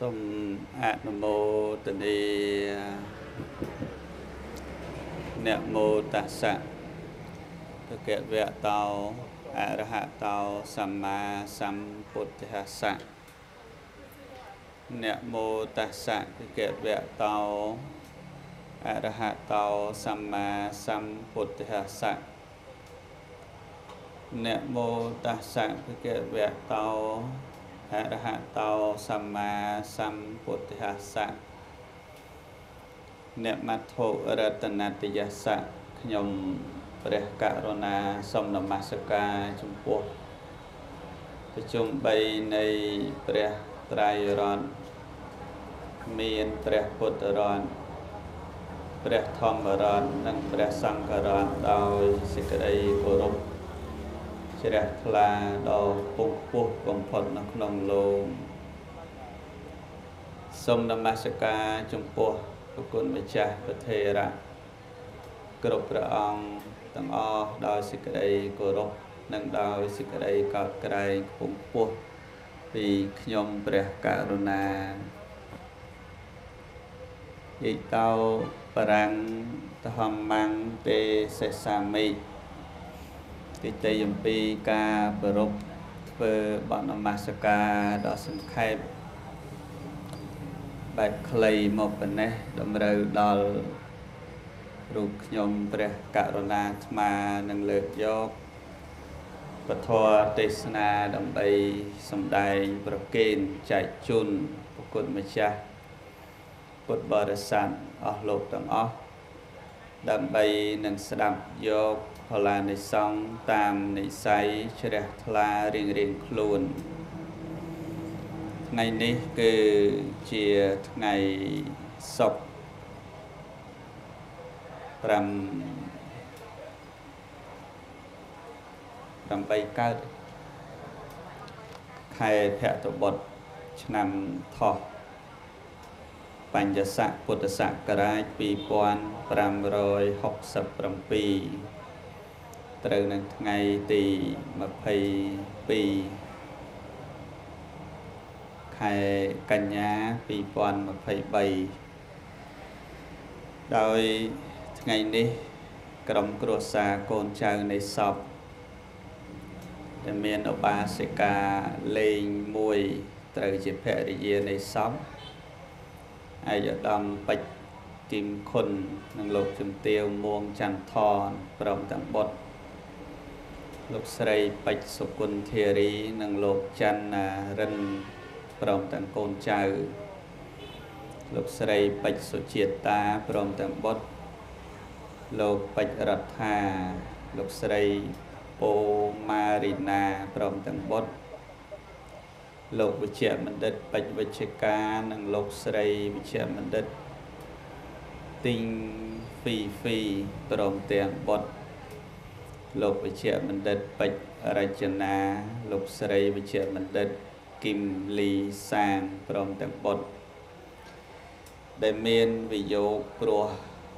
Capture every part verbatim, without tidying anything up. Sum at namo tani namo tassa thực hiện vẹn tàu arahat tàu samma sambuddhassa namo tassa thực hiện vẹn tàu arahat tàu samma sambuddhassa namo tassa thực hiện vẹn tàu Arahato Samma Sambuddhassa Nematho Ratanatiyassa Khnyom Preh Karuna Som Namaskar Chum Phuoc Chum Bay Nay Preh Trairon Mien Preh Puttaron Preh Thomaron Nang Preh Sangharon Doi Sikadai Korup Chỉ đẹp là đồ phục vụ công phật nó không lộn. Sông Namaskar Trung Quốc của quân Mỹ Cha và Thề Rạ Cơ độc ra ông tăng o đòi xích ở đây cổ độc nâng đòi xích ở đây có cái đây phục vụ vì nhóm bạc Karuna Dạy tao parang thầm mang tê xe xa mì Tây Tây Yampi Ka Borob Phơ Bọn Namaskar Đó Sơn Khai Bạch Clay Mộc Bần Nê Đâm Râu Đòl Rục Nhom Preh Karuna Thma Nâng Lược Dốc Phật Thoa Tây Sna Đâm Bay Sầm Đài Bọc Kên Chạy Chun Phật Côn Mê Cha Phật Bò Đà Sàn Ở Lột Đâm Ốc Đâm Bay Nâng Sà Đâm Dốc Họ là nơi sống, tàm, nơi say, trời đẹp là riêng riêng luôn. Ngày này cứ chia ngày sọc Rằm Rằm bay cao Khai phẹ tổ bột Nam thọ Bánh giá sạc, bột giá sạc, cả rách, bí quan Rằm rồi, học sập Rằm bì Từ nâng ngày tì mập hay bì Khai canh nhá bì bọn mập hay bày Đói ngày này Cổng cổ xa con cháu này sọc Để miền ở ba sẽ cả lên mùi Từ chế phẻ đi dìa này sọc Ai dọa đâm bạch kim khôn Nâng lục chùm tiêu muôn chăn thòn Cổng tặng bột Lúc sợi bạch sổ quân thịa rí nâng lột chăn rân Prom tăng côn cháu Lúc sợi bạch sổ chiết ta Prom tăng bốt Lúc bạch rật hà Lúc sợi bồ ma rịn na Prom tăng bốt Lúc bạch trẻ mần đất bạch vật trẻ ca nâng lột sợi bạch trẻ mần đất Tinh phi phi Prom tăng bốt Lục với trẻ mần đất Bạch Arajana Lục sợi với trẻ mần đất Kim Ly Sang Prom tăng bột Đại miên vì dấu Prua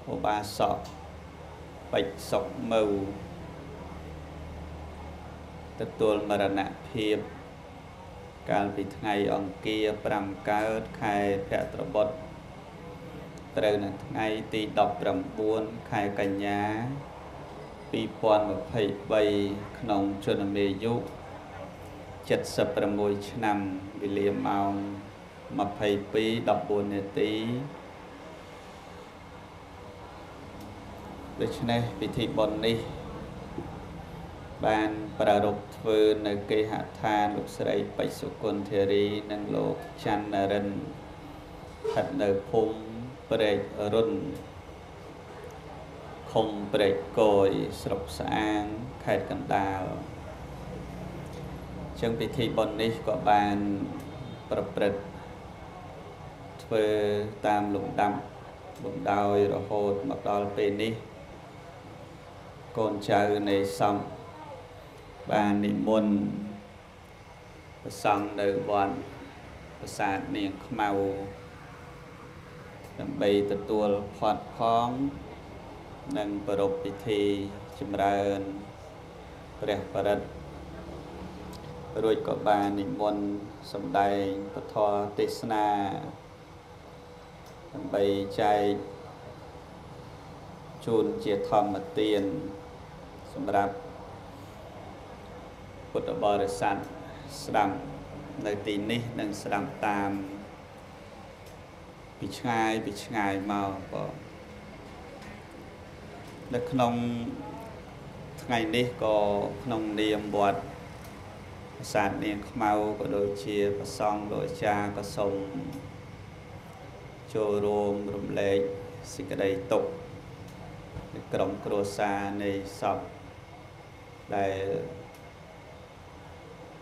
Hồ ba sọc Bạch sọc màu Tất tuôn mà rana phiếp Cảm vì ngày ông kia Pram cao khai phẹt rõ bột Từ ngày tì đọc rằm buôn Khai cả nhá Vì bọn một thầy bày nông trơn mê dụ Chất sập ra môi chân Vì liềm màu Mà thầy bí đọc buồn nè tí Vì chân này vì thị bọn đi Bạn bà rục thư nơi cây hạ tha Lúc xe rây bạch sổ quân thề rí Nâng lột chăn nà rân Thật nơi phung Bạch rừng Không bạch côi sọc sáng khai cẩn đào Chân bị thị bọn này có bàn bật bật Thơ tam lũng đắm Bụng đào rồi hốt mặc đo bê ní Con cháu này xong Bàn này môn Và xong đời bọn Và sạt niềng màu Đầm bày tự tuôn hoạt khóng Nâng bà rộp bí thi châm ra ơn Bà rạc bà rật rồi có bà nị môn sầm đầy bất thọ tê na bày chạy chôn chia thầm mặt tiền sầm đạp bột bò rửa sạch sầm đầy tín ní đằng sầm tam bị chai bị chai màu bỏ đất nông ngày đi có nông niềm bọt sản niềm màu có đôi chia và song đôi cha có sông chồi rôm rôm lệ xịt cái đầy tục còng cua xa này sập đầy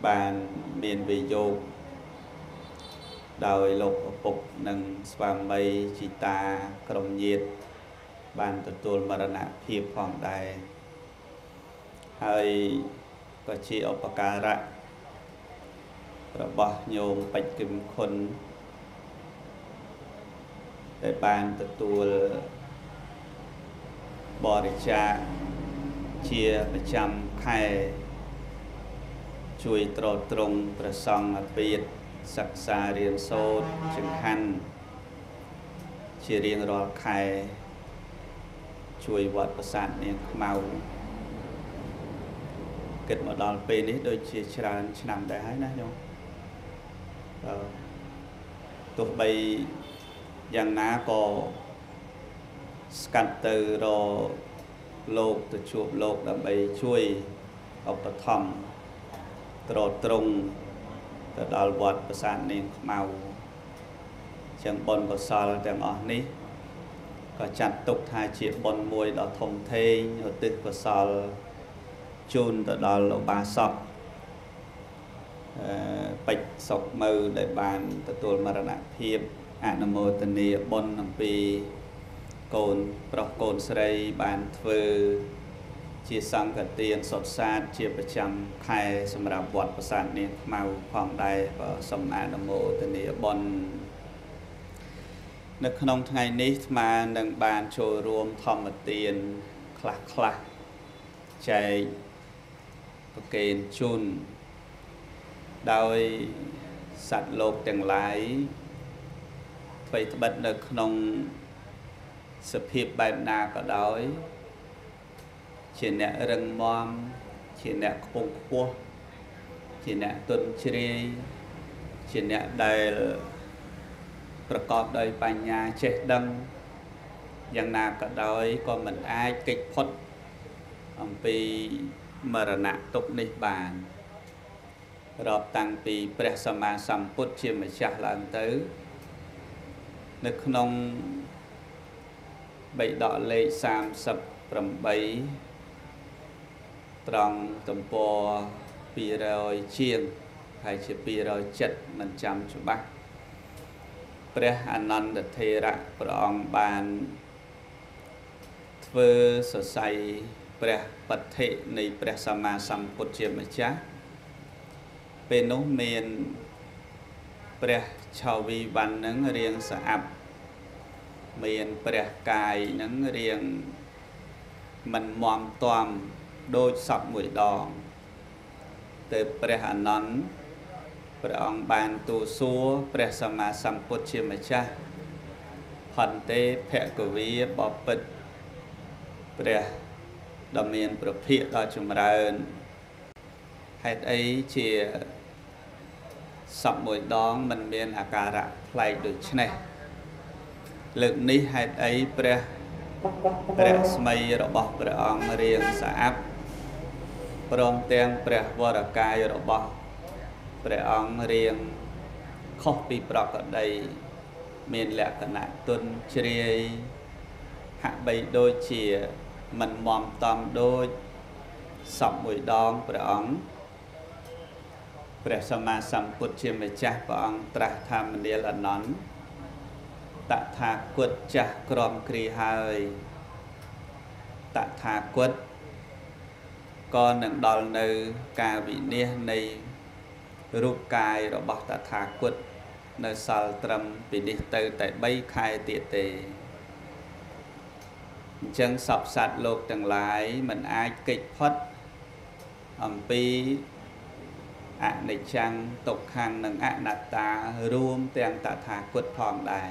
bàn miền về vô đời lục phục nâng sầm bay chỉ ta còng nhiệt bàn tụt tuôn mà đạn hiệp phòng đầy hay có chi ở bậc cả rạ, bậc nhôm bạch kim khôn, đại ban tự tu bò để cha chia và chăm khai chui trò trùng và song ở biệt sắc xa riêng sâu chừng khăn chia riêng rồi khai chui vật và sản nên màu kết một đòn pin đấy đôi chia chia nằm để hái nè nhung, tụi bay giang ná có scan từ rồi lột từ chuột lột đã bay chui ở bờ thầm, rồi trùng, rồi đòn vọt bờ sàn nên màu, chẳng bồn có sờ chẳng ở ní, có chặt tục hai chiếc bồn môi đó thông thê, rồi tít có sờ chôn từ đó là ba sọc bạch sọc mờ để bàn từ tuần mà là thiệp anh mô tình địa bốn năm pi cồn pro cồn sợi bàn phơi chia sang cả tiền sọt sát chia phần trăm khai sầm rạp bọt và sàn nền màu phòng đài và sầm anh mô tình địa bốn nước nông ngày nay mà đang bàn trồi rôm thầm tiền khạc khạc chạy kênh chun đôi sạt lột chẳng lái vậy bật được nông sập hiệp bài nà có đói chỉ nè rừng mom chỉ nè cổng cua chỉ nè tuần chê chỉ nè đầyประกอบโดยปัญญาเจดังยังนาก็โดยก็เหมือนไอ้กิจพจน์ អំពីមរណៈទុក្ខនេះបានរាប់តាំងពីព្រះសម្មាសម្ពុទ្ធជាម្ចាស់ឡើងទៅនៅក្នុងបិដកលេខសាមសិបប្រាំបីត្រង់ទំព័រពីរយជាងហើយជាពីរយលិខិតមិនចាំច្បាស់ព្រះអនន្តថេរៈព្រះអង្គបានធ្វើសរសៃព្រះបដ្ឋិនៃព្រះសម្មាសម្ពុទ្ធជាម្ចាស់ពេលនោះមានព្រះឆោវីវ័ននឹងរៀងស្អាប់មានព្រះកាយនឹងរៀងមិនមមទាំដូចសពមួយដងទៅព្រះអនន្តព្រះអង្គបានទូសួរព្រះសម្មាសម្ពុទ្ធជាម្ចាស់ផន្តេភគវីបពិតព្រះដ៏មានប្រភពដល់ចម្រើនហេតុអីជាសពមួយដងមិនមានអាការៈផ្លែកដូចនេះលើកនេះហេតុអីព្រះព្រះស្មីរបស់ព្រះអង្គរៀងស្អាប់ព្រមទាំងព្រះវរកាយរបស់ព្រះអង្គរៀងខុសពីប្រក្រតីមានលក្ខណៈទន់ជ្រាយហាក់បីដូចជាមិនមមតំដូចសពមួយដងព្រះអង្គព្រះសម្មាសម្ពុទ្ធជាម្ចាស់ព្រះអង្គត្រាស់ថាមនាលអនន្តតថាគតចាស់ក្រមគ្រាហើយតថាគតក៏នឹងដល់នៅការវិនិច្ឆ័យនៃរូបកាយរបស់តថាគតនៅសល់ត្រឹមពីនេះទៅតែបីខែទៀតទេអញ្ចឹងសពសត្វលោកទាំងឡាយមិនអាចគេចផុតអំពី anh này chăng tục hàng nâng anh nát ta rùm tiền ta thả quật phòng đài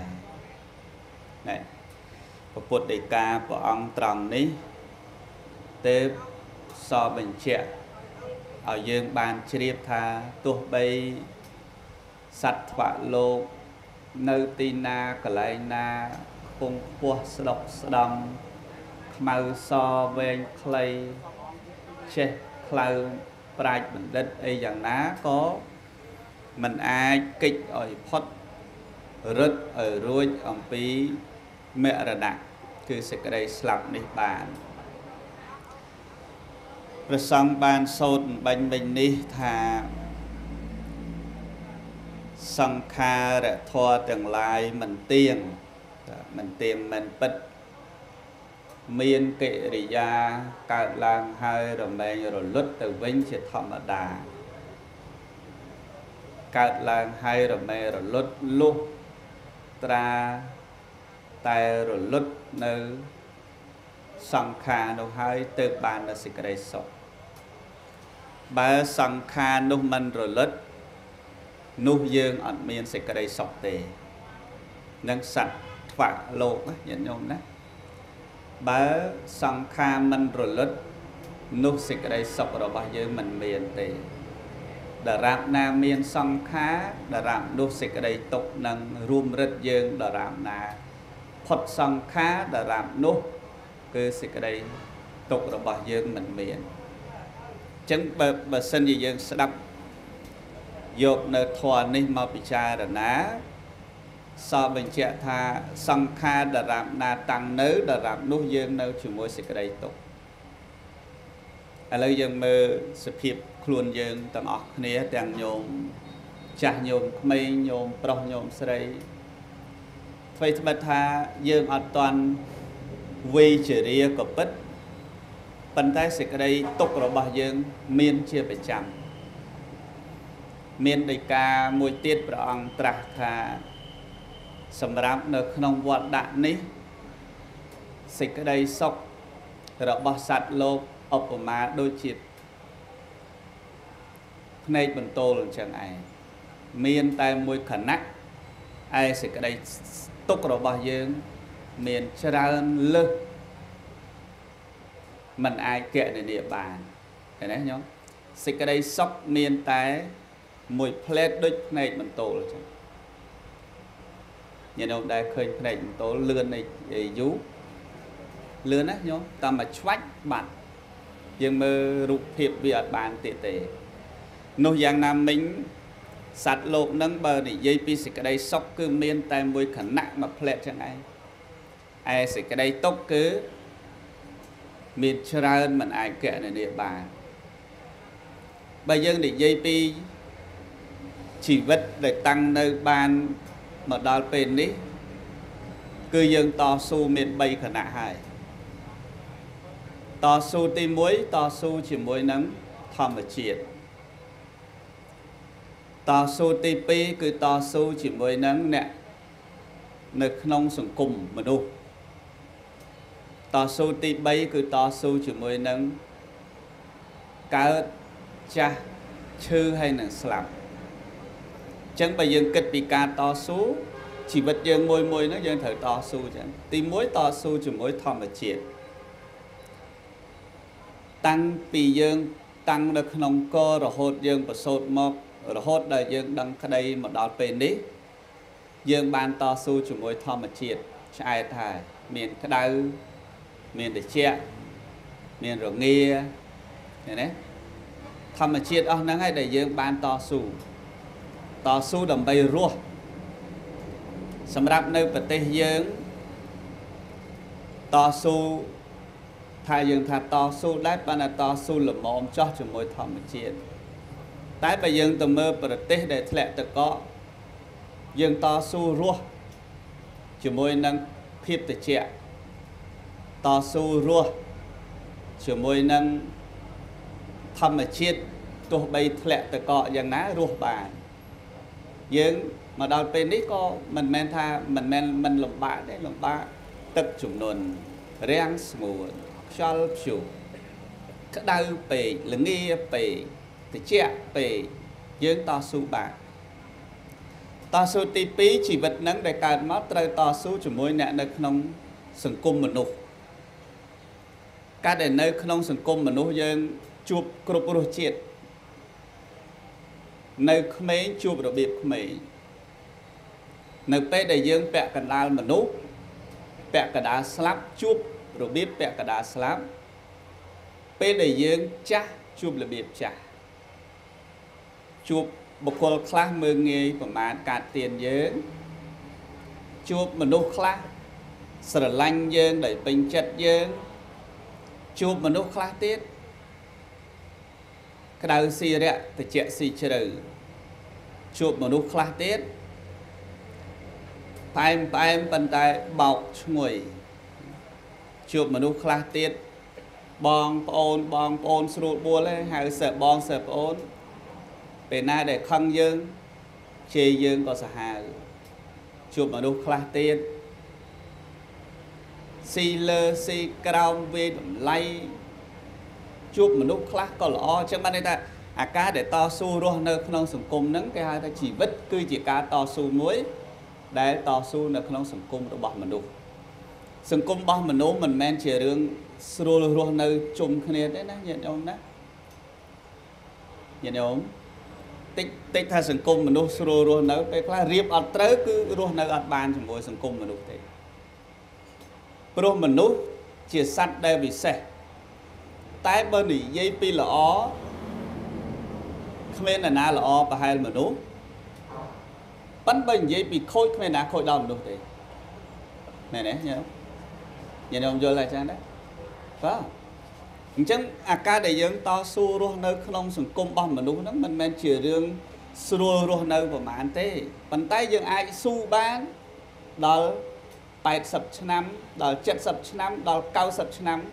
này và bột đề ca của ông trọng ní tế so bình trẻ ở dương bàn chếp tha tuộc bay sạch vạ lô nơi tin na cả lại na cùng qua sọc sầm màu so về clay che clay bạch mình đất ấy dạng ná có mình ai kịch ở phật rớt ở ruồi ông pí mẹ ra đạn cứ sẽ cái đây sập đi bàn rồi sang bàn sốt bánh bánh đi thà sang kha đã thoa tương lai mình tiền mình tiền mình bật miên kệ rì ra cả làng hai đồng bèn rồi lướt từ vinh sẽ thầm ở đà cả làng hai đồng bèn rồi lướt luôn tra tay rồi lướt nơi sang kha đâu hai từ bàn là sẽ cái sọ ba sang kha đâu mình rồi lướt nô dương ở miền sẽ cái đây sọc tề nâng sạch phạt lộn nhận nhôm đấy bá sang kha mình rồi lết nô sẽ cái đây sọc rồi bao giờ mình miền tề đã làm na miền sang khá đã làm nô sẽ cái đây tục nâng rùm rất dương đã làm na phật sang khá đã làm nô cứ sẽ cái đây tục rồi bao giờ mình miền chứng bờ bờ sinh gì dương sẽ đắp dục nơi thọ này mà bị cha đã ná so với trẻ tha sang kha đã làm na tăng nữ đã làm nô dương nơi chủ môi sẽ cái đây tục ở nơi dương mơ sự hiệp khuôn dương tầm óc này đang nhôm cha nhôm mây nhôm prong nhôm sẽ đây phải tham tha dương an toàn vi chỉ riêng của bích phần thái sẽ cái đây tục rồi bao dương miên chia phải chạm miền đại ca mùi tiết bà ông trả thà sầm ráp được nông vật đạn ní xịt ở đây sọc rồi bỏ sạch lô ốc của má đôi chít nay bần tô lần chẳng ai miền tay mùi khẩn nắc ai xịt ở đây túc rồi bỏ dương miền trở ra lơ mình ai kệ để địa bàn để đấy nhó xịt ở đây sọc miền tay mùi plate đứt này mình tổ là chẳng nhìn ông đã khơi này mình tổ lươn này dú lươn á nhớ ta mà chách bạn nhưng mà rụt hiệp việc bàn tệ tệ nô giang nam mình sạt lộn nâng bờ để dây pi xịt cái đây sóc cứ miên tay mùi khẩn nặng mà plate chẳng ai ai xịt cái đây tốc cứ miền ra mình ai kệ này địa bàn bây giờ để dây pi chỉ vết để tăng nơi ban mà đòi bên đi cư dân to su miền bay khả nạ hài to su tim muối to su chỉ muối nấm thòm và triệt to su ti pi cứ to su chỉ muối nấm nè nực nông sủng cùng mà đu to su ti bay cứ to su chỉ muối nấm cá cha chư hay là sạp chẳng bây giờ kịch bị ca to số chỉ vật dân môi môi nó dân thở to su chẳng tìm mối to su chỉ mối thòm và triệt tăng vì dân tăng được nông cơ rồi hốt dân và sốt mọc rồi hốt đời dân đang ở đây mà đọt bên đấy dân ban to su chỉ mối thòm và triệt ai thải miền cái đau miền để che miền rồi nghe thế đấy thòm và triệt ông nó ngay đời dân ban to su to su đầm bay rùa sầm rạp nơi bờ tây dương to su thay dương thay to su đái ban là to su lầm mồm cho chữ môi thầm chiết tái bây dương từ mơ bờ tây để lệ từ có dương to su rùa chữ môi nâng khiếp từ trẻ to su rùa chữ môi nâng thầm chiết tôi bay lệ từ có dương ná rùa bàn nhưng mà đào bên đấy có mình men tha mình men mình lồng bạ đấy lồng bạ tập chủng nôn rèn smuồn xal chiu các đào bể lưng nghe bể tê che bể dương ta su bạc ta su ti pi chỉ vật nắng để cài mắt trời ta su chỉ môi nẹn nơi khung sừng cung mình nụ các để nơi khung sừng cung mình nụ dương chụp cropuro chết nơi khmei chụp đồ biệt khmei nơi pe để dương pẹt cả đá mình nụ pẹt cả đá slab chụp đồ biệt pẹt cả đá slab pe để dương cha chụp là biệt cha chụp bậc con khác mơ nghề của bạn cả tiền dễ chụp mình đâu khác sờ lanh dễ đẩy bình chất dễ chụp mình đâu khác tiết cái đầu xì đấy thì chuyện xì chơi chụp mình đâu khác tiết tay tay bàn tay bọc ngồi chụp mình đâu khác tiết bong bồn bong bồn sụt bùa lên hay sợ bong sợ bồn về nay để khăn dương chê dương có sả chụp mà đốt khla tiền xì lơ xì còng về lay chụp mà đốt khla có lo chứ mà đây ta à cá để to su luôn nơi không sủng cung nắng cái hai ta chỉ vứt cứ chỉ cá to su muối để to su nơi không sủng cung đốt bỏ mình đốt sủng cung bỏ mình đốt mình men chè đường sưu luôn nơi chùm khné đấy nè nhận ông đó nhận ông tích tích thay sừng cung mình nuôi sôi ruột nấu cái lá riệp ăn tới cứ ruột nấu ăn bàn chỉ mỗi sừng cung mình nuôi thế, ruột mình nuôi chia sắt đây bị sẹt, tái bên này dây pi là ó, khmer là na là ó và hai là mình nuôi, bắn bên dây pi khôi khmer na khôi đòn nuôi thế, này này nhớ, nhớ ông vô lại trang đấy, phải không? Chẳng à ca để dân to su ruột nấu không sừng cung bom mà đúng nó mình men chừa riêng su ruột nấu của mà anh thế bàn tay dân ai su bán đòi bảy sập năm đòi chết sập năm đòi cao sập năm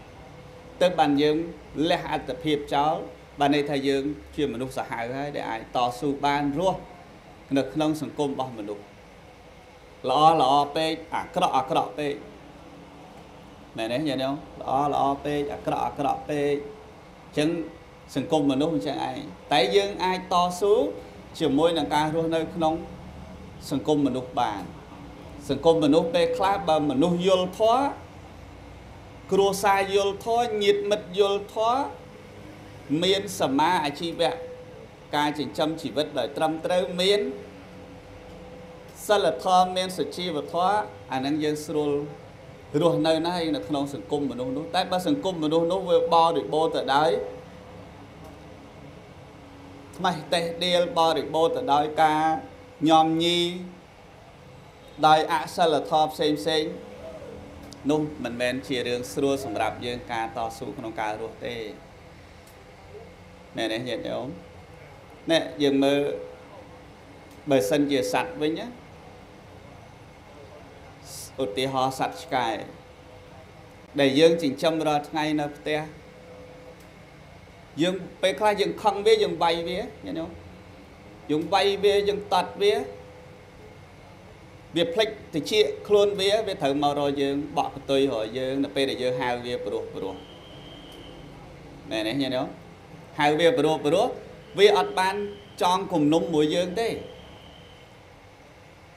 tới bàn dân lệ hạt tập hiệp cháu bàn này thầy dân chuyện mà đúng sợ hãi đấy để ai to su bán ruột nấu không sừng cung bom mà đúng lọ lọ pe à cái đó cái đó pe mẹ đấy nhớ không? Đó là op, đó là op, chẳng sừng cung mình đúng chẳng ai. Tại dương ai to xuống, chiều môi là ca luôn nơi nóng sừng cung mình đúng bàn, sừng cung mình đúng pe clap bà mình đúng yol thoa, cua sai yol thoa nhiệt mật yol thoa, miên sầm ma ai chi vậy? Ca chỉ chăm chỉ vất đời trăm tới miên, sao là thoa miên sự chi và thoa anh đang dương sôi ruột nơi này là không sừng cung mà nó nó tại ba sừng cung mà nó nó vừa bo được bo từ đấy mày tê đeo bo được bo từ đấy cả nhom nhi đời ạ sao là thọp xem xem nó mình men chia đường xua sầm rạp dương ca to su không ca ruột tê này này hiện đấy nè dừng mơ bờ sân chia sạch với nhá ủa thì họ sạch cái để dương chỉnh châm ra ngay nè tê dương bây giờ dương không biết dương bay biết nhớ không dương bay biết dương tạt biết việc plek thì chia luôn biết về thử màu rồi dương bỏ tươi hỏi dương là bây để dương hai việc bự bự này này nhớ không hai việc bự bự vì ở ban tròn cùng nung mũi dương thế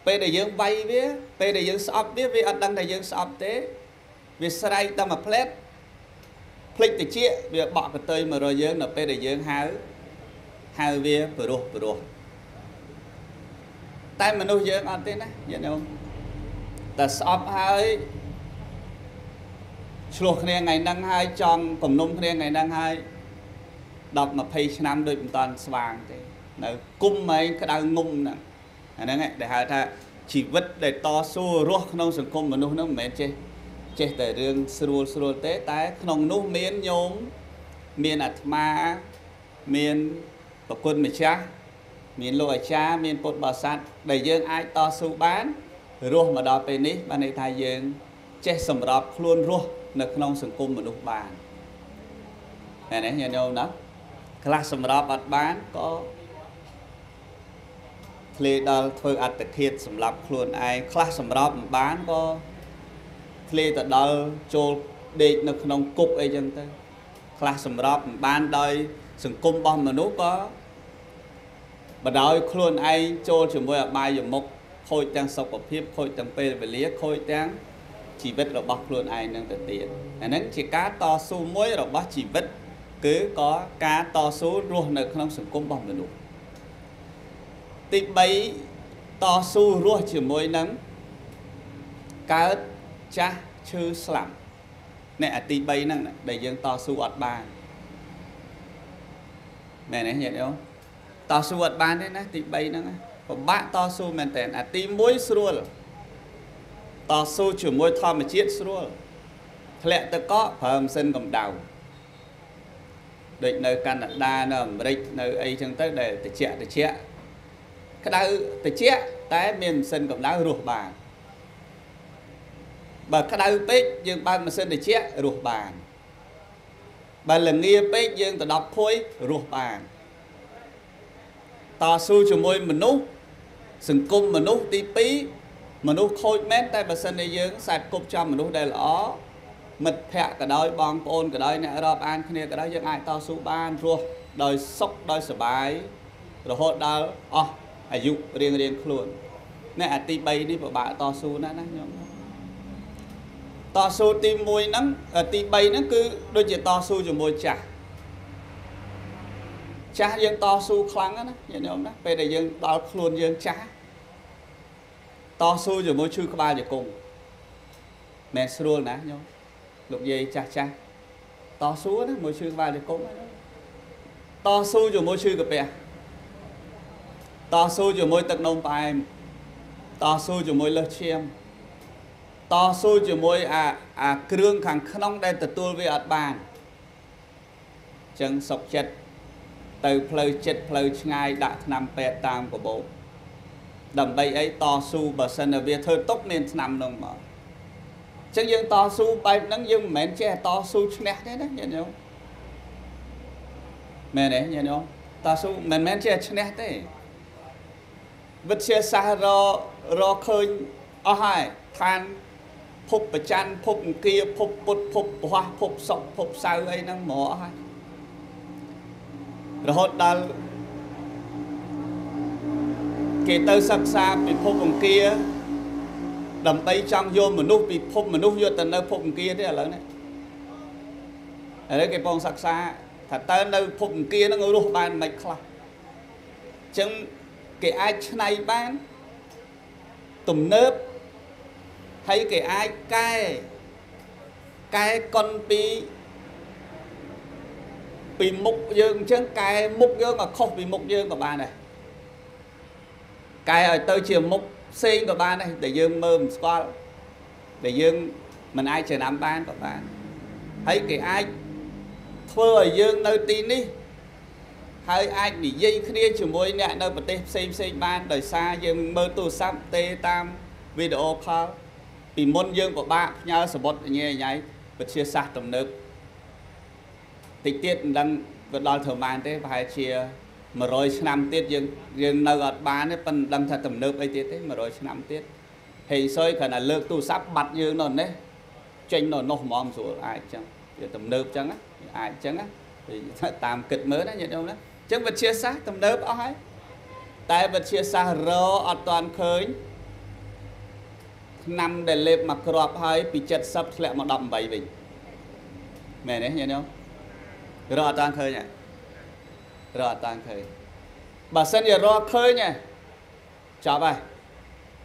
bây để dương bay biết bây để dương sọp biết vì ăn đang để dương sọp thế vì sai ta mà plek plek thì chia vì bỏ cái tơi mà rồi dương là bây để dương háo háo vía pro pro tay mà nuôi dương ăn thế này vậy không ta sọp hai chuộc này ngày đang hai tròn cổng nôm này ngày đang hai đọc mà page năm đôi toàn vàng thế là cung mấy cái đang ngung nè để hai ta chỉ vứt để to su ruột không sừng cung mà nô nó mệt chết chết để riêng sưu sưu té tái không nô miên nhôm miên ạt ma miên bọc quân mệt cha miên lội cha miên bột bò sắt để riêng ai to su bán ruột mà đòi penis ban này thay riêng chết sầm rạp luôn ruột nực không sừng cung mà nô bàn này này nhiều đâu đó class sầm rạp bán có lê đào thôi ăn thịt thịt sầm lấp luôn ai class sầm lấp bán có lê tạt đào trộn để nó không cục ấy chẳng thế class sầm lấp bán đời sừng cung bom mà nó có Bà đói khuôn anh cho chúng tôi bài dùm mốc khôi tăng sọc của phép, khôi tăng phê về lý, khôi tăng chỉ vết rồi bọc luôn anh nâng tự tiện. Nên chỉ cá to su mỗi rồi bọc chỉ vết cứ có cá to su ruột nâng không sử dụng bóng được. Tiếp bấy to su ruột chỉ môi nâng cá chá chư sẵn. Này ở tiếp bấy nâng đầy dân to su ọt ba. Này này nhận không? To su ọt ba đấy nè, tiếp bấy nâng. Còn bác to su mẹn tên ở tiếp mối ruột rồi. Tỏ số chủ môi thò mà chết rồi. Thế ta có phẩm sinh cầm đầu. Địch nơi Canada, nơi Mỹ, nơi ấy chẳng tới để ta chết, ta chết. Cái đó ta chết, ta mình sinh cầm đầu ruột bàn. Bởi cái đó bếch dương bàn mà sinh ta chết, ruột bàn. Bởi là nghe bếch dương ta đọc phối, ruột bàn. Tỏ số chủ môi mình nút, sừng cung mình nút tí bí. Mà nó khôi mét tay bà sân này dưỡng sạch cục cho mà nó đầy lõ. Mật phẹ cả đôi bóng bồn cả đôi nẹ rộp ăn khá nè cả đôi dưỡng ai to su ban ruột. Đôi sốc đôi sở bái. Rồi hốt đó ơ à dục riêng riêng khuôn. Nè à tí bay đi bà bà to su nè nè. To su tí mùi nấm à tí bay nó cứ đôi chìa to su cho mùi chả. Chá dưỡng to su khăn á nè. Nhớ không đó. Về đây dưỡng đôi khuôn dưỡng chá. To su rồi môi chư có ba giờ cùng. Mẹ sưu ná nhau. Lục dây chá chá. To su đó môi chư có ba giờ cùng. To su rồi môi chư có bè. To su rồi môi tật nông bài. To su rồi môi lơ chiêm. To su rồi môi à à krương khẳng khăn đen tật tuôn về ọt bàn. Chân sọc chật. Từ phơi chật phơi ngay đã nằm bè tam của bố. Đầm bay ấy to su bà sân ở việc thơ tốt nên nằm nông mở. Chắc dương to su bay nâng dương mến chè to su nét đấy đó, nhận không? Mẹ đấy, nhận không? To su mến mến chè nét đấy. Vật chè xa rò, rò khơi, ơ hai, than, phúc bà chăn, phúc kia, phúc bút, phúc hoa, phúc sọc, phúc sao ấy nâng mỏ hai. Rồi hốt đó. Khi tôi sẵn sàng bị phục bằng kia đầm tay trong vô mà nút bị phục mà nút vô tình nơi phục bằng kia thế là lớn đấy. Ở đây cái bông sẵn sàng thật tới nơi phục bằng kia nó ngồi rút bàn mạch lạc. Chẳng cái ai này bán tùm nớp thấy cái ai cay cay con bị bị mục dương chẳng cay mục dương mà khóc bị mục dương của bà này. Cái hồi tôi chìa múc xinh của bạn này để dương mơ mình squat. Để dương mình ai chờ nắm bán của bạn. Thấy cái ai thơ ở dương nơi tin đi. Thấy ai để dây khuyên chùm môi nẹ nơi bà tế xinh xinh bán. Đời xa dương mơ tù sắp tê tam video call. Vì môn dương của bạn nhớ sở bột như nháy. Và chia sạch tầm nước. Tích tiết đang vật đoàn thờ màn thế và hãy chia. Mà rồi năm tiết dương nơi ọt bán đâm thật tầm nước ấy tiết ấy mà rồi năm tiết. Thì xôi khả năng lược tu sắp bắt dương nồn đấy. Chênh nồn nộp mòm rùa ai chẳng. Tầm nước chẳng á, ai chẳng á. Thì tạm kịch mớ đó nhận không đó. Chẳng vật chia xa tầm nước ó hay. Tại vật chia xa rô ọt toàn khơi. Năm để lệp mà crop hay bị chất sắp lẹ mà đọng bày bình. Mẹ đấy nhận không? Rô ọt toàn khơi nhỉ? Rồi toàn khơi. Bà sân giờ rõ khơi nha. Chó bà.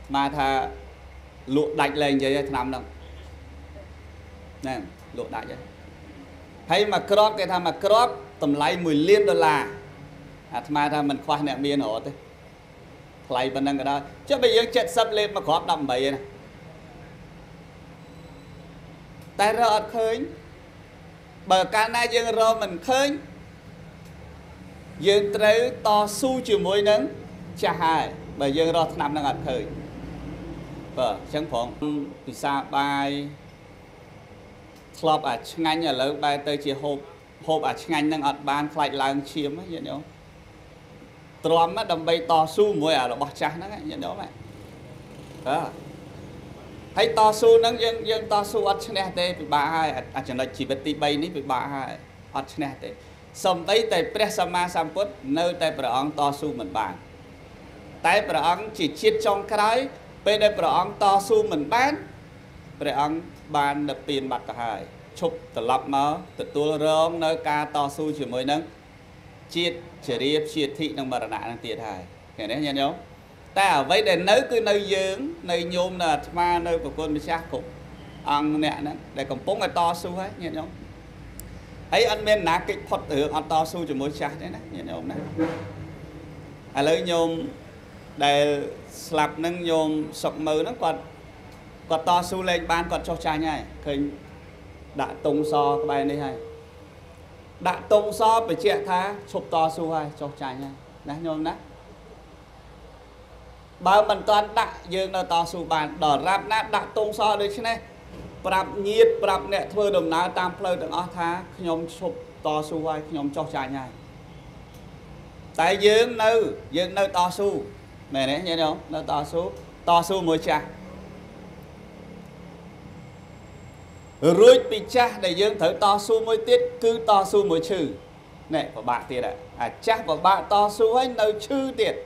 Mà thà lụa đạch lên dưới thằng nằm nằm. Nè, lụa đạch vậy. Thấy mà crop cái thằng mà crop tầm lấy mười liên đô la. À mà thà mình khoa nẹ miên hổ thôi. Lấy bằng năng cái đó. Chứ bây giờ chết sắp lên mà crop đậm bầy nè. Tại rõ khơi. Bởi cả này dương rõ mình khơi. Dương trái to su chìa môi nâng chả hai. Bởi dương rõ thật nằm nâng ạc khởi. Vâng, chẳng phóng. Vì sao bài Thlop ạc ngành ở lớn bài tới chìa hộp. Hộp ạc ngành nâng ạc bàn khlạch làng chiếm. Trộm đầm bay to su môi ạc bọc chá nâng. Nhận đó mẹ. Vâng. Thấy to su nâng dương to su ạc nè tế. Vì bà hai ạc chẳng là chỉ bất tí bay ní. Vì bà hai ạc nè tế. Sầm tay tại Prea Sama Samput nơi tại Prea Ong to su mình bàn. Tại Prea Ong chỉ chiết trong cái bên đây Prea Ong to su mình bán. Prea Ong bàn đập tiền bạc cả hai. Chụp từ lọc máu từ tua rơm nơi ca to su chỉ mới nâng chiết chỉ riêng chiết thị nông bà nạn nông tiền hai. Cái này nhớ không? Ta ở với đền nơi cứ nơi dưỡng nơi nhôm là ma nơi của quân bị sát cục. Ăn nè để còn bóng là to su hết nhớ không? Ấy anh men ná kịch phật hưởng ăn to su cho mối chát đấy nè nhìn nhôm nè à lấy nhôm để sạp nâng nhôm sọc mờ nó còn còn to su lên ban còn cho cha nhai khinh đã tung so cái bài này hay đã tung so phải chẹt tha chụp to su hay cho cha nhai nè nhôm nè bao mình toàn đã dương là to su bàn đỏ rạp nát đã tung so đấy chứ này Prap nhiệt prap nè thưa đồng ná tam phơi từng áo thá nhom sụp to su hay nhom cho trái nhai. Tại dương nơi dương nơi to su mẹ đấy nhớ không nơi to su to su mới cha. Rui picha để dương thử to su mới tiết cứ to su mới chư nè của bạn tiệt ạ à chắc của bạn to su hay nơi chư tiệt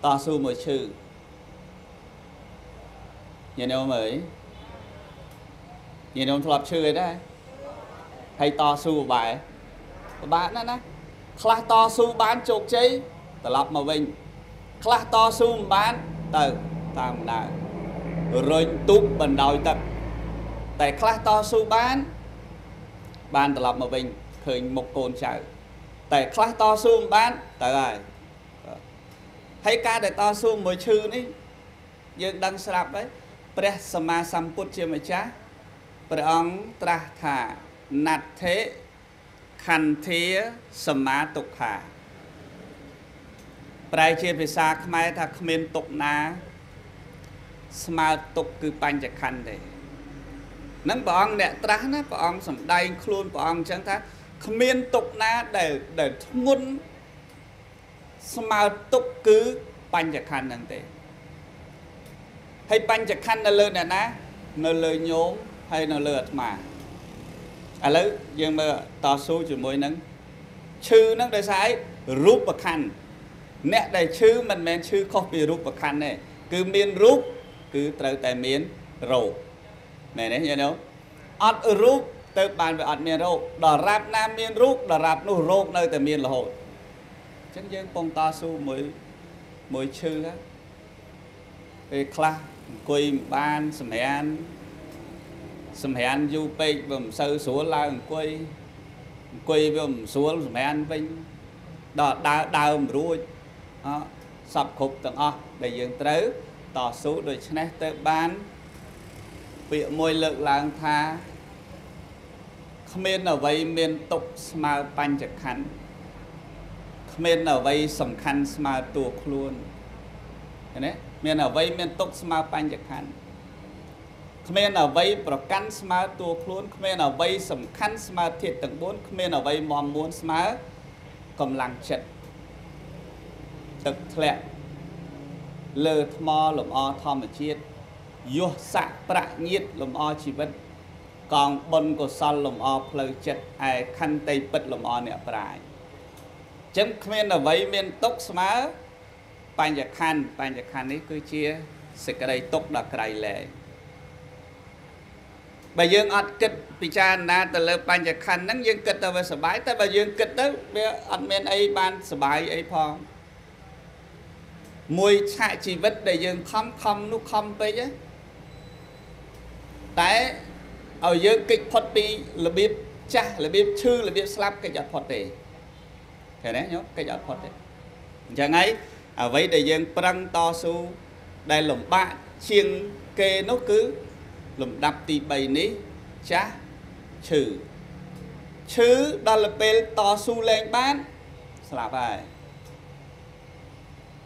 to su mới chư nhớ đâu mới nhìn ông thập chư đấy hay to su bài bạn đó nè khla to su bán chục chế thập mà mình khla to su bán từ tam đại rồi tụp bần đòi tập tại khla to su bán ban thập mà mình khởi một cồn chạy tại khla to su bán tại ai thấy ca để to su mới chư đấy nhưng đang sạp đấy Prea Sama Samput chưa mới chá Prea Ong tra thả nạt thế khăn thế sầm má tục thả. Prai chia về xa khmai thà khmên tục ná sầm má tục cứ bánh chạc khăn thế. Nâng Prea Ong nẹ tra ná Prea Ong sầm đai khuôn Prea Ong chẳng thà khmên tục ná để để ngôn sầm má tục cứ bánh chạc khăn nâng thế. Hay bánh chạc khăn nè lơ nè ná nè lơ nhốm hay nó lượt mà à lấy nhưng mà to su chỉ mối nắng chư nắng đời sái rúp bậc khăn nè đời chư mình men chư không bị rúp bậc khăn này cứ miên rúp cứ tới tại miên rổ này đấy nhớ đâu ăn rúp tới bàn về ăn miên rổ đỏ rạp nam miên rúp đỏ rạp nụ rộp nơi tại miên là hội chân dương phong to su mới mới chư á về class quỳ ban sầm hèn sầm hèn du pê bầm sơ số la quây quây bầm số sầm hèn vinh đào đào đào ruồi sập khục tận o để dường tới tỏ số đôi chân tới bán vị môi lượng lang tha khmên ở vây miền tục smart pan chặt khăn khmên ở vây sầm khăn smart tuộc luôn thế đấy miền ở vây miền tục smart pan chặt khăn khmên ở vây bậc căn smart tua khuôn khmên ở vây sầm khăn smart thiệt tầng bốn khmên ở vây mòm muốn smart cầm làng chật tật lẹ lơ mò lồm o thom mà chiết yo sạ prạ nhiệt lồm o chỉ vật còn bần của son lồm o plơ chật ai khăn tay bật lồm o nẹt prại chấm khmên ở vây miền tốc smart bàn giặc khăn bàn giặc khăn ấy cứ chia sẽ cái đây tốc đặc cày lệ bà dương ăn kịch bị cha na từ lớp ban nhạc khăn nắng dương kịch từ về sờ bái tới bà dương kịch tới ăn men ấy ban sờ bái ấy phong mùi chạy chỉ vứt để dương không không lúc không tới chứ tại ở dương kịch phật đi là biết cha là biết chư là biết slap cái giọt phật đấy thế đấy nhớ cái giọt phật đấy chẳng ấy ở vậy để dương prang to su đây lồng bạn chiêng kê nó cứ lùm đập tì bầy ní chá chữ chữ đó là bên to su lên bán slap ai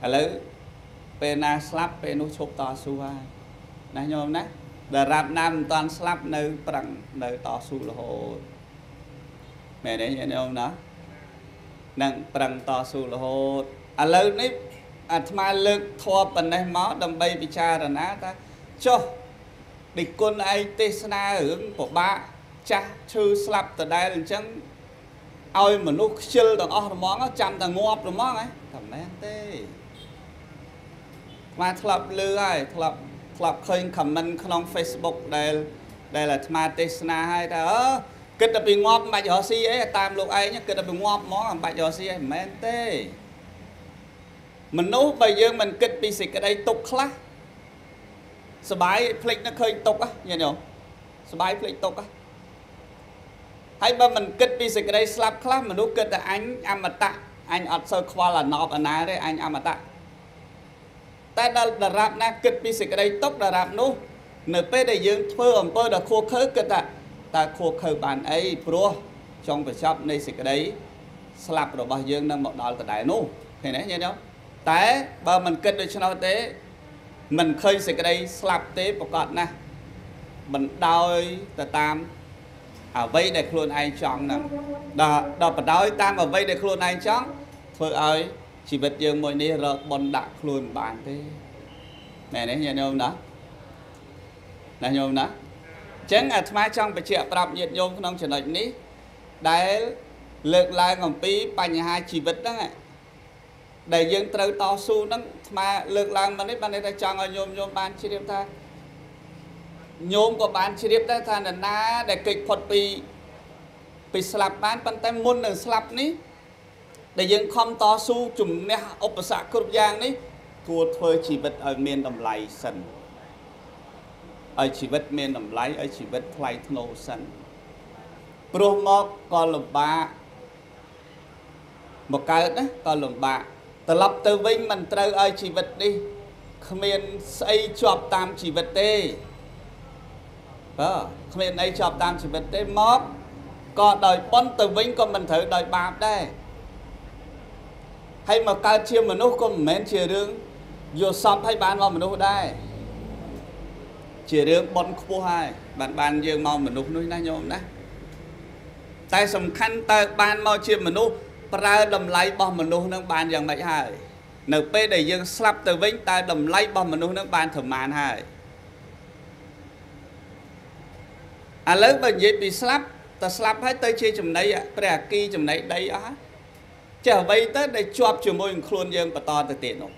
à lứ bên na slap bên nó chụp to su ai nè nhôm nè để rạp nam toàn slap nơi bằng nơi to su là hồ mẹ đấy nhớ nhôm đó nâng bằng to su là hồ à lứ ní à mà lực thua bằng này máu đầm bay bị cha rồi ná ta cho địch quân ai tê na hướng của ba cha chư slap từ đây là chẳng ôi mà lúc chil tao ở món nó chăn tao ngọt rồi món ấy thầm nén tê mà thập lư ai thập thập khơi comment trong Facebook đây đây là mà tesna hay ta kết tập bị ngọt bạch giò si ấy tam lục ấy nhá kết tập bị ngọt món làm bạch giò si ấy men tê mình nấu bây giờ mình kết bị xịt cái đây tục khá sờ bái plek nó khơi tục á nhìn không sờ bái plek tục á hay mà mình kết bị xịt cái đây slap khá mình nấu kết là anh amata anh ở sơ khoa là nọ ở nái đấy anh amata ta đã đã rạp na kết bị xịt cái đây tục đã rạp nấu nửa pe để dương phơi ẩm phơi đã khô khơi kết à ta khô khơi bàn ấy pro trong vật chất này xịt cái đấy slap rồi bao dương đang một đòn từ đại nấu thế này nhìn không tại bà mình kết được cho nó thế mình khơi xịt cái đây slap tế một cọt nè mình đôi từ tam ở vây để luôn anh chọn nè đó đó phải đôi tam ở vây để luôn anh chọn thôi ơi chỉ vật dương mỗi này rồi bọn đặt luôn bàn thế này đấy nhìn không đó này nhôm đó chẳng ở mai trong phải chịu tập nhiệt nhôm không chỉ nói ní đấy lực lại còn tí bảy hai chỉ vật đó này để dân trâu to su nó mà lực làm mà đấy bạn ấy ta chọn ở nhôm nhôm ban chi điệp ta nhôm của ban chi điệp ta thành là na để kịch phật bị bị slap ban ban tay môn là slap ní để dân không to su chủng này ốp sạ cột giang ní thua thua chỉ vật ở miền đồng lầy sần ở chỉ vật miền đồng lầy ở chỉ vật lầy thô sần promo còn ba một cái đó còn lồng bạ từ lập từ vinh mình từ ai chỉ vật đi không nên xây chọp tam chỉ vật tê không nên ấy chọp tam chỉ vật tê móp còn đòi bón từ vinh còn mình thử đòi bạp đây hay mà cao chiêu mà nó còn mến chia đường vô sọp hay bán vào mà nó đây chia đường bón khu hai bạn bàn dương màu mà nó nuôi này nhôm đấy tại sầm khăn ta bàn màu chia mà nó ra đầm lây bom mình nuôi nước bàn dạng vậy hài nửa pe để dương slap từ vĩnh ta đầm lây bom mình nuôi nước bàn thử màn hài à lớn bệnh gì bị slap ta slap hết tới chi chừng đấy ạ pre kia chừng đấy đấy á trở về tới để chọc chừng môi khôn dương và to từ tiền không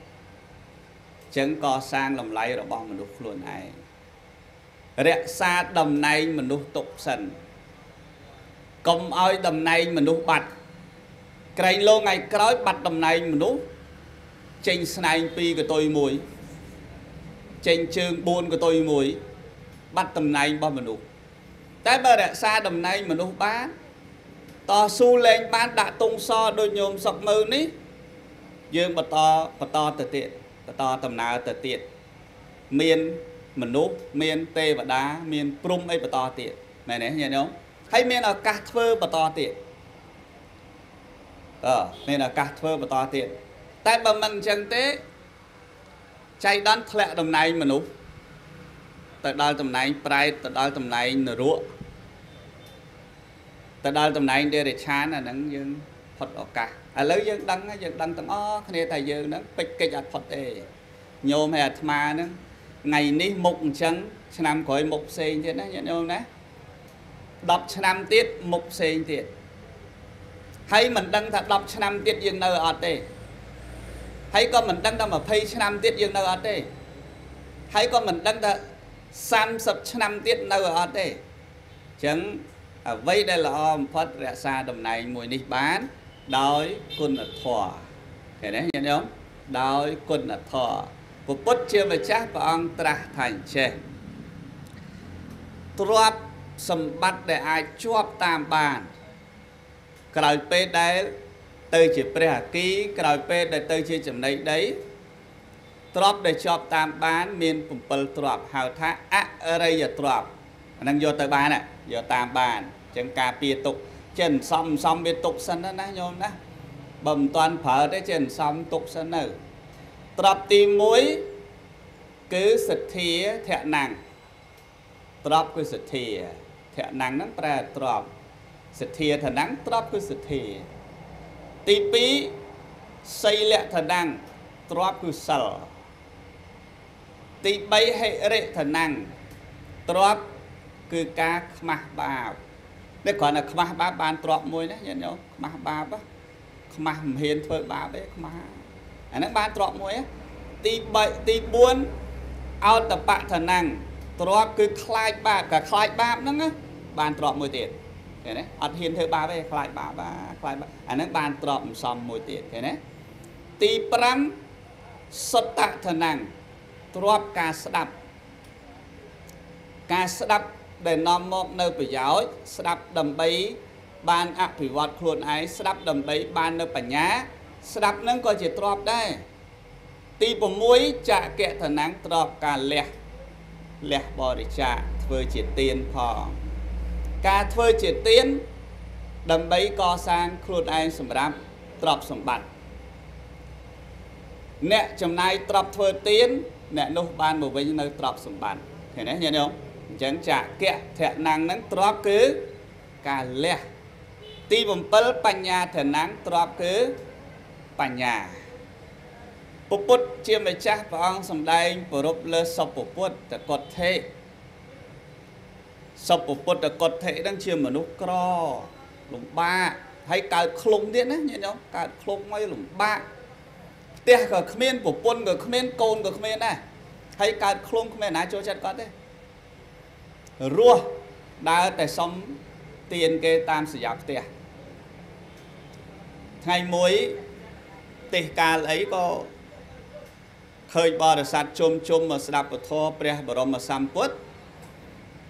chẳng có sang đầm lây rồi bom mình nuôi khôn này rẽ xa đầm này mình nuôi tục sần công ơi đầm này mình nuôi bạch cái lâu ngày cõi bạch đầm này mình nấu trên sành pi của tôi mùi trên trường buôn của tôi mùi bạch đầm này bao mình nấu tại bờ đã xa đầm này mình nấu bán to su lên bán đã tung so đôi nhôm sọc mơ ní dương bật to bật to từ tiện bật to tầm nào từ tiện miền mình nấu miền tê và đá miền prum ấy bật to tiện này này nhìn không hay miền ở cà phê bật to tiện ờ nên là cà phê và to tiền tại bà mình chẳng thế chạy đón lẹ tầm này mà nụ tại đo tầm này prai tại đo tầm này nửa ruộng tại đo tầm này để để chán là nắng dương phật ở cả à lấy dương đăng dương đăng tầm ó này tại dương nó bịch cái giặt phật để nhôm hay mà nó ngày ní mục trắng năm khỏi mục sen thế đó nhận không đấy đọc năm tiết mục sen tiết hay mình đang thật đọc năm tiết dương nơi ở đây hay con mình đang đọc mà phê năm tiết dương nơi ở đây hay con mình đang thật sam sập năm tiết nơi ở đây chẳng ở vây đây là ông Phật rẽ xa đầm này mùi nít bán đói quân ở thỏa thế đấy nhớ không đói quân ở thỏa của bút chưa về chắc và ông ta thành trẻ trọp sầm bắt để ai chóp tam bàn cởi pe đấy từ chỉ pre ký cởi pe để từ chỉ chấm này đấy drop để chọn tam bán miền vùng bờ drop hào thác ở đây giờ drop năng vô tới bán này giờ tam bán chân cà pia tục chân xong xong pia tục sân đó nãy nhôm đó bầm toàn phở đấy chân xong tục sân nữa drop tìm muối cứ sệt thìa thẹn nàng drop cứ sệt thìa thẹn nàng nó pre drop sự thiệt thần năng trọp cứ sự thiệt tí pí xây lệ thần năng trọp cứ sờ tí bay hệ rệ thần năng trọp cứ cá mạc bào Nếu còn là khmá bá bán trọc mùi nè, nhìn nhau, khmá bá bá khmá hiền thôi bá bá khmá nó bán trọc mùi á. Tí bậy, tí buôn áo tập bạ thần năng trọc cứ khai bá, cả khai bá nâng á bán trọc mùi tiệt. Thế này, ọt hiền thôi bá bá, khai bá bá, khai bá ảnh nó bán trọc xong mùi tiệt. Thế này, tí prăng sốt tạ thần năng trọc ca sá đập. Ca sá đập để nằm một nơi bởi giáo, sẽ đập đầm bấy ban ạc phỉ vọt khuôn ấy, sẽ đập đầm bấy ban nơi bởi nhá, sẽ đập nâng có chỉ trọp đây. Tì bổ mũi chạ kẹ thần nắng trọp cả lẹt, lẹt bỏ để chạ thơ chỉ tiên phò. Cả thơ chỉ tiên, đầm bấy co sang khuôn ấy xâm rạp, trọp xâm bạch. Nẹ chầm này trọp thơ tiên, nẹ nô ban bổ vinh nơi trọp xâm bạch. Thế này nhìn không? Chẳng chả kẹt thẹn năng nắng trọc cứ cả lẹ tí bầm bớl bánh nhà thẹn năng trọc cứ bánh nhà bố bút chia mấy chắc vào ông xong đây bố rộp lơ sọc bố bút đã cột thệ sọc bố bút đã cột thệ đang chia mở nút cỏ lũng ba hay cả khung điện á nhìn nhau cả khung mấy lũng ba tè cả khmên bố bút cả khmên côn cả khmên này hay cả khung khmên ná chỗ chất có thế rùa đã tại sống tiền kê tam sử dụng tiền ngày muối tỉ cà lấy có khơi bò được sạch chôm chôm mà sạch bò thô bè bò rộm mà xăm quất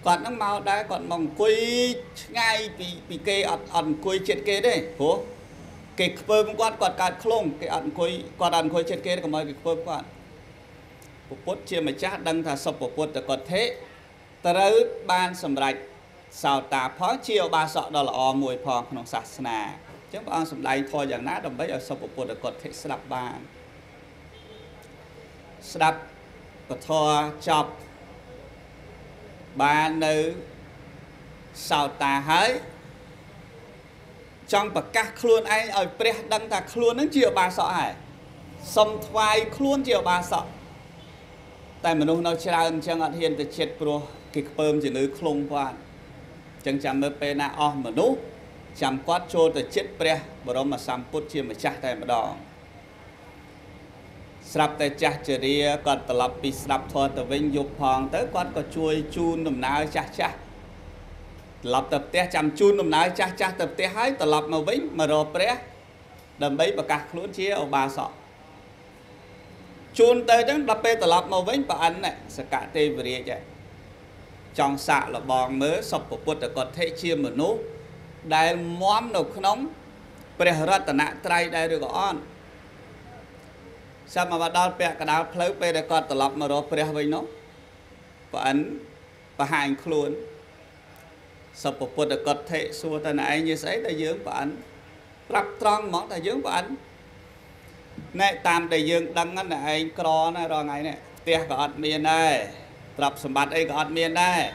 còn nóng mau đã còn mong quay ngay vì kê ọt ẩn quay chết kê đấy hố kịch phơm quát quạt cạt khung cái ẩn quay quạt ẩn quay chết kê còn mời kịch phơm quạt bộ quất chia mà chát đăng thà sập bộ quất là còn thế tớ ban sầm rạch sao ta phó chiều ba sọ đó là o mùi phò không sạch nà chứ bọn sầm đánh thôi chẳng nát đồng bấy ở sập bộ được cột thể sập bàn sập và thò chọc ba nữ sao ta hỡi trong bậc các khuôn anh ở pre đăng ta khuôn đến chiều ba sọ hải sầm thoai khuôn chiều ba sọ tại mình luôn nói rằng chẳng hạn hiện tại chết pro kịch phơm chỉ nơi khung quan chẳng chạm mơ pena o mà nú chạm quát cho từ chết pre bờ đó mà xăm put chia mà chặt tại mà đỏ sập tại chặt chừa đi còn từ lập bị sập thôi từ vinh dục hoàng tới quát có chui chun nằm náo chặt chặt lập tập té chạm chun nằm náo chặt chặt tập té hái từ lập mà vĩnh mà rồi pre đầm bấy bạc cạc lún chia ở ba sọ chôn tới đến đập bê tờ lọc màu vĩnh và ăn này sẽ cả tê vừa đi chạy trong xạ là bòn mớ sọc của bột là còn thể chia một nốt đây móm nộp nóng bởi hờ ra tờ nạ trai đây được gõ sao mà bà đo bẹ cả đá phớp bê để còn tờ lọc màu đó bởi vinh nó và ăn và hành khuôn sọc của bột là còn thể xua tờ này như thế ta dưỡng và ăn rập tròn món ta dưỡng và ăn này tam đại dương đăng anh này anh cò này rồi ngày này tiệc có ăn miên đây, tập sầm bát ấy có ăn miên đây,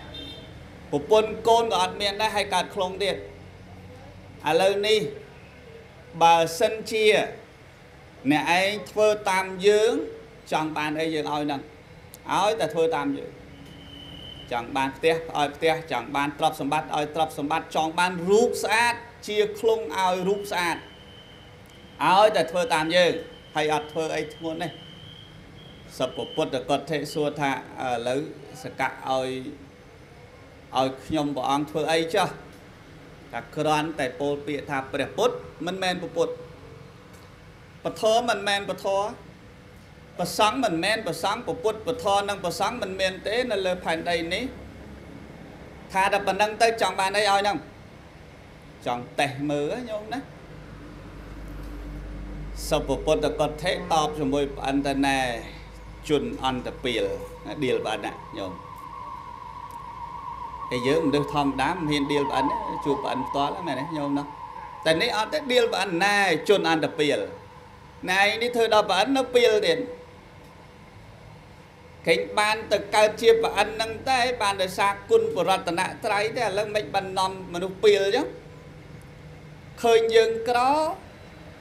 bộ quân côn có ăn miên đây hay cả khung điện, à lâu ni, bờ sân chia, này anh phơi tam dương, chẳng bàn ấy dương ao nè, ao ta phơi tam dương, chẳng bàn tiệc, ao tiệc chẳng bàn tập sầm bát, ao tập sầm bát chẳng bàn rúp sát chia khung ao rúp sát, ao ta phơi tam dương. Hãy subscribe cho kênh Ghiền Mì Gõ để không bỏ lỡ những video hấp dẫn. Sau bộ bột đã có thể tọp cho môi bản thân này chun ăn tập bìl, điều bản này nhộm. Thế giới cũng được thông đám hiện điều bản này, chụp bản toán lắm này nhộm nó. Tại này ăn tập điều bản này chun ăn tập bìl. Này đi thơ đo bản nó bìl điện. Khánh bàn tập cao chia bản năng tay bàn đời xa quân của rõn tần nạ trái thế là mấy bản nông mà nó bìl chứ. Khởi nhường có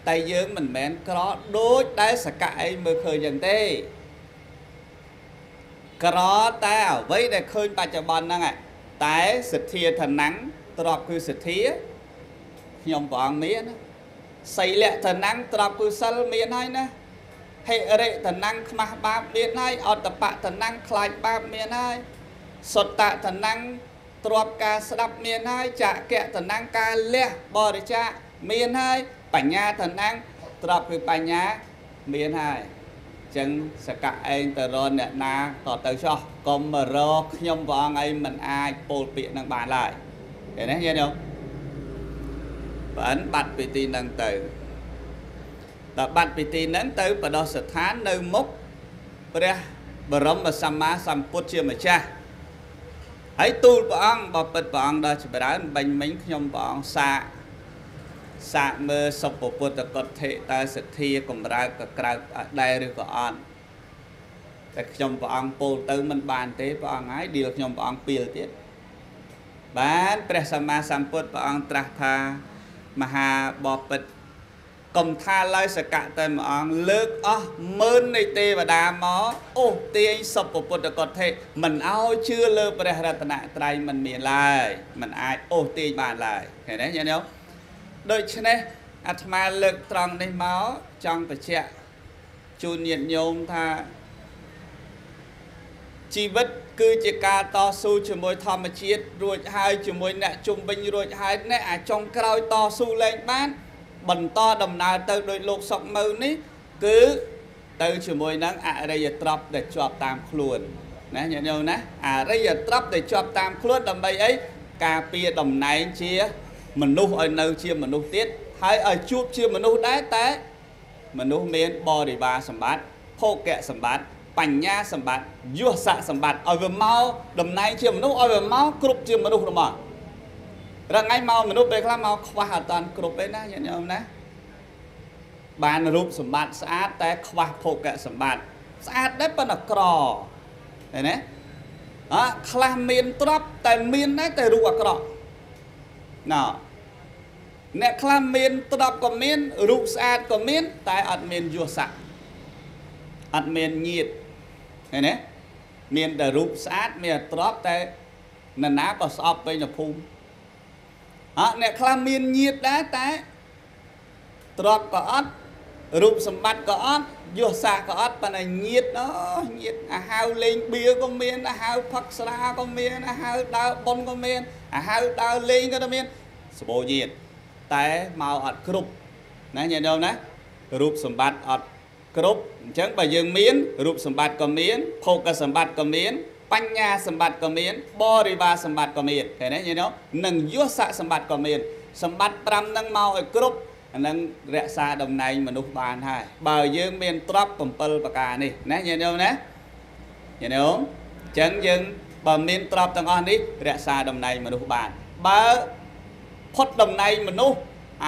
tại dương mình mến có đôi đáy xa cãi mơ khơi dân tê có ta ở với đây khơi bà cho bọn năng ạ tại sự thiê thần nắng trọc cư sửa thí nhóm vọng miễn xây lệ thần năng trọc cư sơ miễn hay nè hệ rệ thần năng mà ba miễn hay ọt tập bạ thần năng khai ba miễn hay sột tạ thần năng trọc ca sơ đập miễn hay trả kẹ thần năng ca lẹ bò để cha miễn hay bản nhà thần năng trọc cư bản nhà miễn hay chừng sẽ cả anh tờ rôn nè na tỏ tới cho còn mở rô nhóm vọng ấy mình ai bột biện năng bàn lại để nè nghe không vẫn bắt bị tin năng tử và bắt bị tin năng tử và đó sẽ thán nơi mốc và rộng và xăm má xăm phút chia mà cha hãy tu bỏ ông bỏ bật bỏ ông đó chỉ phải đánh bánh mình nhóm bỏ ông xa xa mơ sọc bộ phút và có thể ta sẽ thi cùng ra cả cạc ở đây rồi của ông nhóm bỏ ông bố tư mình bàn thế bỏ ông ấy điều nhóm bỏ ông bìa tiết bánព្រះសម្មាសម្ពុទ្ធព្រះអង្គត្រាស់ថាមហាបពិតកុំថាឡើយសកៈតែម្អងលើកអស់ម៉ឺននៃទេវតាមកអូសទាញសពពុទ្ធកថេមិនឲ្យជឿលើព្រះរតនត្រ័យមិនមានឡើយមិនអាចអូសទាញបានឡើយឃើញទេញាតិញោមដូច្នេះអាត្មាលើកត្រង់នេះមកចង់បញ្ជាក់ជូនញាតិញោមថាជីវិតគឺជាការតស៊ូជាមួយធម្មជាតិរួចហើយជាមួយអ្នកជុំវិញរួចហើយនេះអាចចង់ក្រោយតស៊ូលែងបានបន្តដំណើរទៅដោយលោកសុកមើលនេះគឺទៅជាមួយនឹងអរិយត្រព្យដែលជាប់តាមខ្លួនណាញាតិញោមណាអរិយត្រព្យដែលជាប់តាមខ្លួនដើម្បីអីការពារតំណែងជាមនុស្សឲ្យនៅជាមនុស្សទៀតហើយឲ្យជួបជាមនុស្សដែរតែមនុស្សមានបរិវារសម្បត្តិភោគៈសម្បត្តិបញ្ញាសម្បត្តិយុសៈសម្បត្តិឲ្យវាមកតំណែងជាមនុស្សឲ្យវាមកគ្រប់ជាមនុស្សរបស់រងថ្ងៃមកមនុស្សពេលខ្លះមកខ្វះអត់តាន់គ្រប់ទេណាញាតិញោមណាបានរូបសម្បត្តិស្អាតតែខ្វះភោគៈសម្បត្តិស្អាតដែរប៉ុន្តែក្រឃើញណាអើខ្លះមានទ្រព្យតែមានតែតែរូបអាក្រក់ណ៎អ្នកខ្លះមានទ្រព្យក៏មានរូបស្អាតក៏មានតែអត់មានយុសៈអត់មានញាតឃើញទេមានតែរូបស្អាតមានទ្រព្យតែនរណាក៏ស្អប់ពេញភូមិអត់អ្នកខ្លះមានញាតដែរតែទ្រព្យក៏អត់រូបសម្បត្តិក៏អត់យសសាក៏អត់ប៉ុន្តែញាតអូញាតអាហៅលេងបៀក៏មានអាហៅផឹកស្រាក៏មានអាហៅដើរបនក៏មានអាហៅដើរលេងក៏មានសម្បូរញាតតែមកអត់គ្រប់ណាញាតិញោមណារូបសម្បត្តិអត់គ្រប់អញ្ចឹងបើយើងមានរូបសម្បត្តិក៏មានភោគសម្បត្តិក៏មានបញ្ញាសម្បត្តិក៏មានបរិវារសម្បត្តិក៏មានឃើញទេញាតិញោមនិងយសៈសម្បត្តិក៏មានសម្បត្តិប្រាំនឹងមកឲ្យគ្រប់អានឹងរក្សាតំណែងមនុស្សបានហើយបើយើងមានទ្រព្យbảyប្រការនេះណាញាតិញោមណាញាតិញោមអញ្ចឹងយើងបើមានទ្រព្យទាំងអស់នេះរក្សាតំណែងមនុស្សបានបើផុតតំណែងមនុស្ស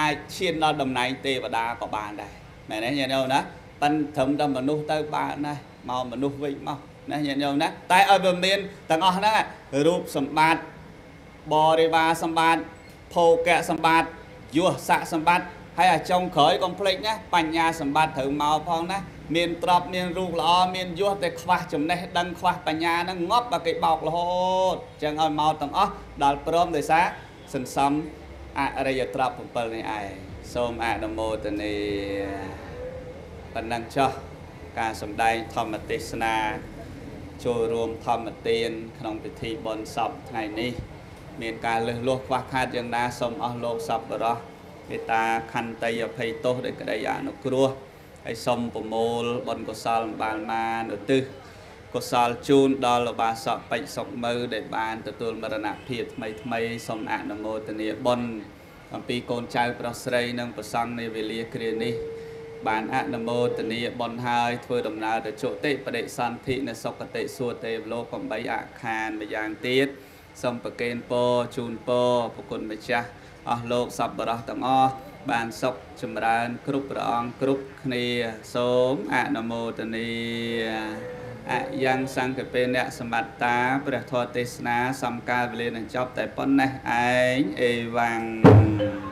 អាចឈានដល់តំណែងទេវតាក៏បានដែរមែនទេញាតិញោមណាប៉ុន្តែធំដល់មនុស្សទៅបានណាមកមនុស្សវិញមកណាញាតិញោមណាតែឲ្យវាមានទាំងអស់ហ្នឹងរូបសម្បត្តិបរិវារសម្បត្តិភោគៈសម្បត្តិយសៈសម្បត្តិហើយអាចុងក្រោយកុំភ្លេចណាបញ្ញាសម្បត្តិត្រូវមកផងណាមានទ្រព្យមានរូបល្អមានយសតែខ្វះចំណេះដឹងខ្វះបញ្ញាហ្នឹងងប់បើគេបោករហូតអញ្ចឹងឲ្យមកទាំងអស់ដល់ព្រមដោយសារសន្សំអរិយត្រព្យbảyនេះឯងសូមអនុមោទនាបណ្ដឹងចោះការសម្ដែងធម្មទេសនាចូលរួមធម្មទានក្នុងពិធីបុណ្យសពថ្ងៃនេះមានការលើសលោះខ្វះខាតយ៉ាងណាសូមអស់លោកសប្បុរសមេត្តាខន្តីអភ័យទោសដោយក្តីអនុគ្រោះហើយសូមប្រមូលបុណ្យកុសលបានបានឧទ្ទិសកុសលជូនដល់ឧបាសកបិសុកមើដែលបានទទួលមរណភាពថ្មីថ្មីសូមអនុមោទនាបុណ្យអំពីកូនចៅប្រុសស្រីនិងប្រសង់នាវេលាគ្រានេះបានអនុមោទនាបុណ្យហើយធ្វើដំណើរទៅជតិបដិសន្ធិនៅសុគតិសួគ៌ទេវលោកtámអាខានម្យ៉ាងទៀតសូមប្រគេនពរជូនពរប្រគុណម្ចាស់អស់លោកសប្បុរសទាំងអស់បានសុខចម្រើនគ្រប់ព្រះអង្គគ្រប់គ្នាសូមអនុមោទនាអយ៉ាងសង្ឃពេនៈសម្បត្តាព្រះធម៌ទេសនាសំកាលវេលានឹងចប់តែប៉ុណ្ណេះឯងអេវ៉ាំង